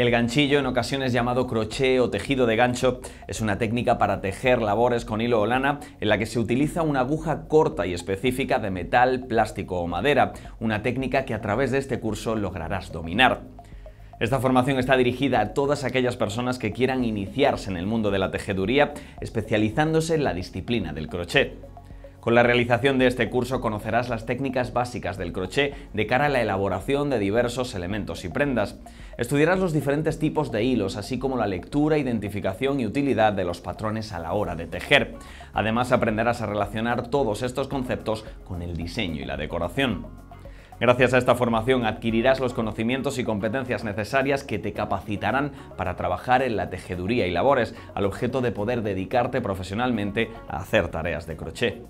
El ganchillo, en ocasiones llamado croché o tejido de gancho, es una técnica para tejer labores con hilo o lana en la que se utiliza una aguja corta y específica de metal, plástico o madera, una técnica que a través de este curso lograrás dominar. Esta formación está dirigida a todas aquellas personas que quieran iniciarse en el mundo de la tejeduría, especializándose en la disciplina del crochet. Con la realización de este curso conocerás las técnicas básicas del crochet de cara a la elaboración de diversos elementos y prendas. Estudiarás los diferentes tipos de hilos, así como la lectura, identificación y utilidad de los patrones a la hora de tejer. Además, aprenderás a relacionar todos estos conceptos con el diseño y la decoración. Gracias a esta formación adquirirás los conocimientos y competencias necesarias que te capacitarán para trabajar en la tejeduría y labores, al objeto de poder dedicarte profesionalmente a hacer tareas de crochet.